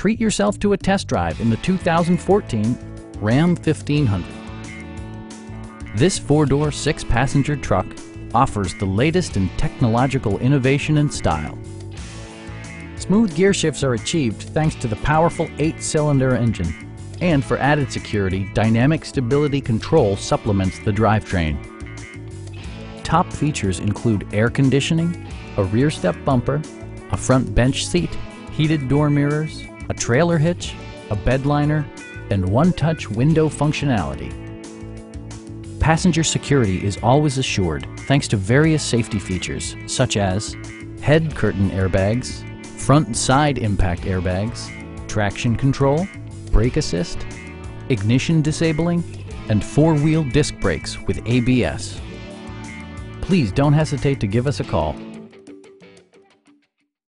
Treat yourself to a test drive in the 2014 Ram 1500. This four-door, six-passenger truck offers the latest in technological innovation and style. Smooth gear shifts are achieved thanks to the powerful 8-cylinder engine. And for added security, dynamic stability control supplements the drivetrain. Top features include air conditioning, a rear step bumper, a front bench seat, heated door mirrors, a trailer hitch, a bed liner, and one-touch window functionality. Passenger security is always assured thanks to various safety features such as head curtain airbags, front and side impact airbags, traction control, brake assist, ignition disabling, and four-wheel disc brakes with ABS. Please don't hesitate to give us a call.